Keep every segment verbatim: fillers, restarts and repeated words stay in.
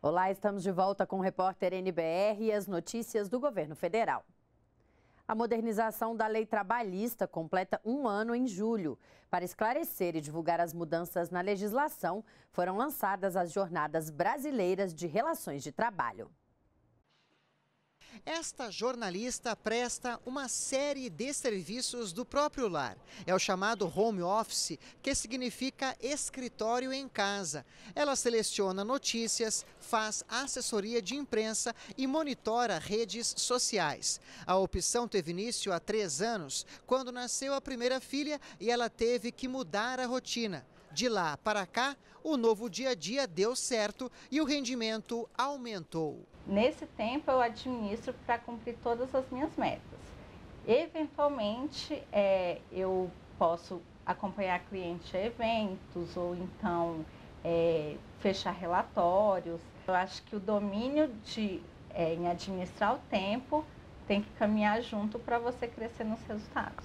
Olá, estamos de volta com o repórter N B R e as notícias do governo federal. A modernização da lei trabalhista completa um ano em julho. Para esclarecer e divulgar as mudanças na legislação, foram lançadas as Jornadas Brasileiras de Relações de Trabalho. Esta jornalista presta uma série de serviços do próprio lar. É o chamado home office, que significa escritório em casa. Ela seleciona notícias, faz assessoria de imprensa e monitora redes sociais. A opção teve início há três anos, quando nasceu a primeira filha e ela teve que mudar a rotina. De lá para cá, o novo dia a dia deu certo e o rendimento aumentou. Nesse tempo, eu administro para cumprir todas as minhas metas. Eventualmente, é, eu posso acompanhar cliente a eventos ou então é, fechar relatórios. Eu acho que o domínio de, é, em administrar o tempo tem que caminhar junto para você crescer nos resultados.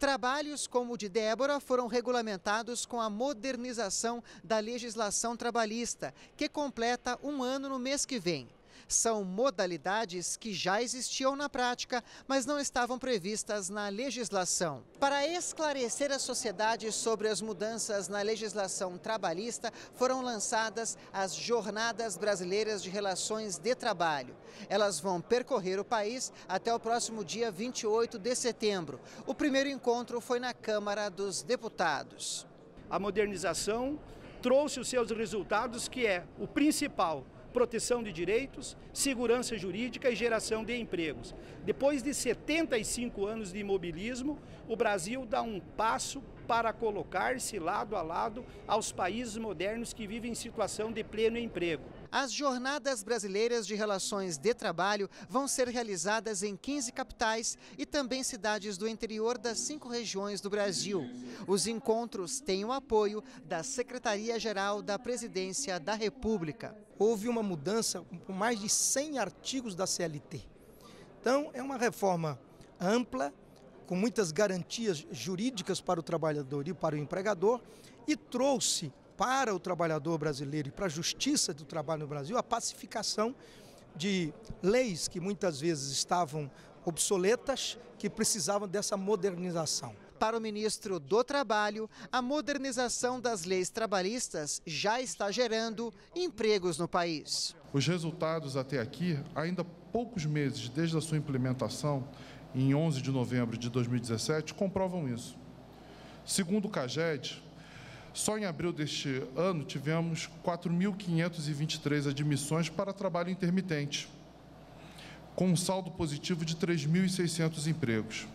Trabalhos como o de Débora foram regulamentados com a modernização da legislação trabalhista, que completa um ano no mês que vem. São modalidades que já existiam na prática, mas não estavam previstas na legislação. Para esclarecer a sociedade sobre as mudanças na legislação trabalhista, foram lançadas as Jornadas Brasileiras de Relações de Trabalho. Elas vão percorrer o país até o próximo dia vinte e oito de setembro. O primeiro encontro foi na Câmara dos Deputados. A modernização trouxe os seus resultados, que é o principal: proteção de direitos, segurança jurídica e geração de empregos. Depois de setenta e cinco anos de imobilismo, o Brasil dá um passo para colocar-se lado a lado aos países modernos que vivem em situação de pleno emprego. As Jornadas Brasileiras de Relações de Trabalho vão ser realizadas em quinze capitais e também cidades do interior das cinco regiões do Brasil. Os encontros têm o apoio da Secretaria-Geral da Presidência da República. Houve uma mudança com mais de cem artigos da C L T. Então, é uma reforma ampla, com muitas garantias jurídicas para o trabalhador e para o empregador, e trouxe para o trabalhador brasileiro e para a justiça do trabalho no Brasil a pacificação de leis que muitas vezes estavam obsoletas, que precisavam dessa modernização. Para o ministro do Trabalho, a modernização das leis trabalhistas já está gerando empregos no país. Os resultados até aqui, ainda poucos meses desde a sua implementação, em onze de novembro de dois mil e dezessete, comprovam isso. Segundo o CAGED, só em abril deste ano tivemos quatro mil quinhentas e vinte e três admissões para trabalho intermitente, com um saldo positivo de três mil e seiscentos empregos.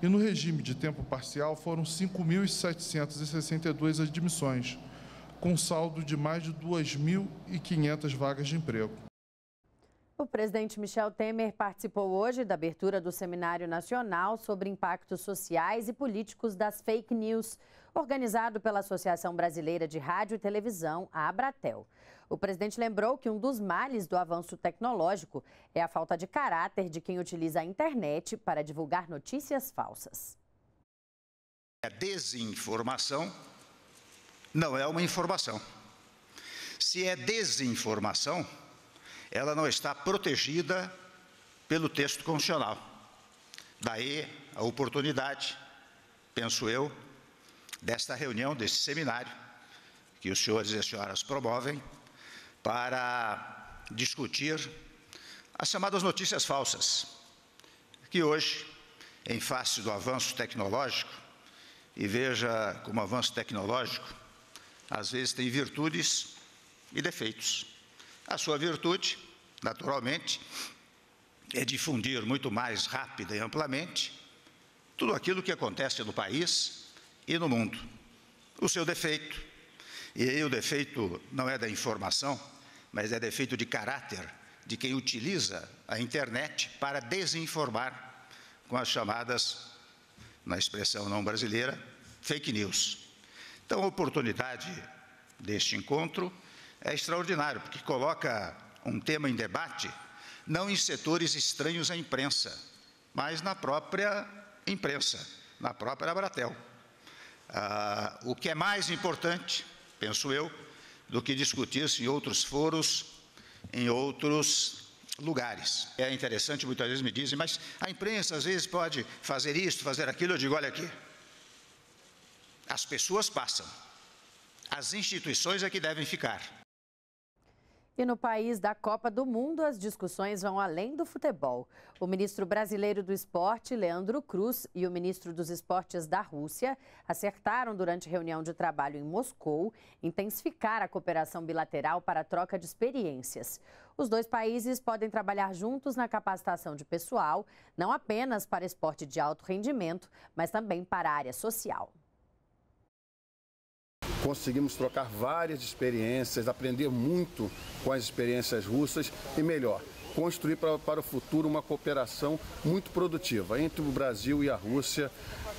E no regime de tempo parcial foram cinco mil setecentas e sessenta e duas admissões, com um saldo de mais de duas mil e quinhentas vagas de emprego. O presidente Michel Temer participou hoje da abertura do Seminário Nacional sobre Impactos Sociais e Políticos das Fake News, organizado pela Associação Brasileira de Rádio e Televisão, a Abratel. O presidente lembrou que um dos males do avanço tecnológico é a falta de caráter de quem utiliza a internet para divulgar notícias falsas. A desinformação não é uma informação. Se é desinformação, ela não está protegida pelo texto constitucional. Daí a oportunidade, penso eu, desta reunião, desse seminário, que os senhores e as senhoras promovem, para discutir as chamadas notícias falsas, que hoje, em face do avanço tecnológico, e veja como o avanço tecnológico às vezes tem virtudes e defeitos. A sua virtude, naturalmente, é difundir muito mais rápida e amplamente tudo aquilo que acontece no país e no mundo. O seu defeito, e aí o defeito não é da informação, mas é defeito de caráter de quem utiliza a internet para desinformar com as chamadas, na expressão não brasileira, fake news. Então, a oportunidade deste encontro é extraordinário, porque coloca um tema em debate, não em setores estranhos à imprensa, mas na própria imprensa, na própria Abratel. Ah, o que é mais importante, penso eu, do que discutir-se em outros foros, em outros lugares. É interessante, muitas vezes me dizem, mas a imprensa às vezes pode fazer isso, fazer aquilo. Eu digo, olha aqui, as pessoas passam, as instituições é que devem ficar. E no país da Copa do Mundo, as discussões vão além do futebol. O ministro brasileiro do esporte, Leandro Cruz, e o ministro dos esportes da Rússia acertaram durante reunião de trabalho em Moscou intensificar a cooperação bilateral para a troca de experiências. Os dois países podem trabalhar juntos na capacitação de pessoal, não apenas para esporte de alto rendimento, mas também para a área social. Conseguimos trocar várias experiências, aprender muito com as experiências russas e, melhor, construir para, para o futuro uma cooperação muito produtiva entre o Brasil e a Rússia,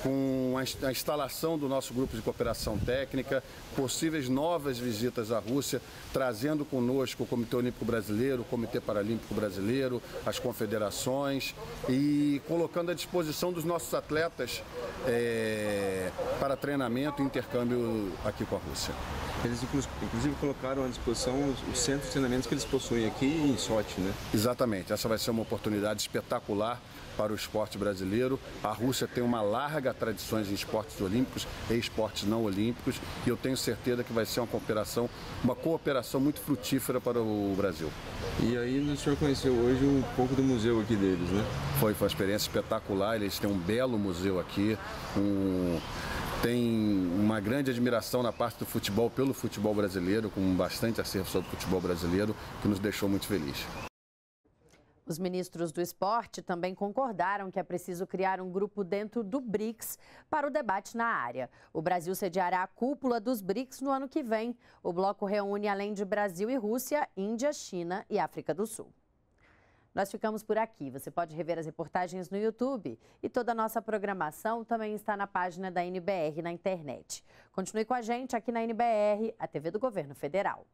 com a, a instalação do nosso grupo de cooperação técnica, possíveis novas visitas à Rússia, trazendo conosco o Comitê Olímpico Brasileiro, o Comitê Paralímpico Brasileiro, as confederações e colocando à disposição dos nossos atletas é, para treinamento e intercâmbio aqui com a Rússia. Eles inclusive colocaram à disposição os centros de treinamentos que eles possuem aqui em Sochi, né? Exatamente, essa vai ser uma oportunidade espetacular para o esporte brasileiro. A Rússia tem uma larga tradição em esportes olímpicos e esportes não olímpicos e eu tenho certeza que vai ser uma cooperação, uma cooperação muito frutífera para o Brasil. E aí o senhor conheceu hoje um pouco do museu aqui deles, né? Foi, foi uma experiência espetacular, eles têm um belo museu aqui, um... tem uma grande admiração na parte do futebol pelo futebol brasileiro, com bastante acervo sobre o futebol brasileiro, que nos deixou muito feliz. Os ministros do esporte também concordaram que é preciso criar um grupo dentro do BRICS para o debate na área. O Brasil sediará a cúpula dos BRICS no ano que vem. O bloco reúne, além de Brasil e Rússia, Índia, China e África do Sul. Nós ficamos por aqui. Você pode rever as reportagens no YouTube e toda a nossa programação também está na página da N B R na internet. Continue com a gente aqui na N B R, a T V do Governo Federal.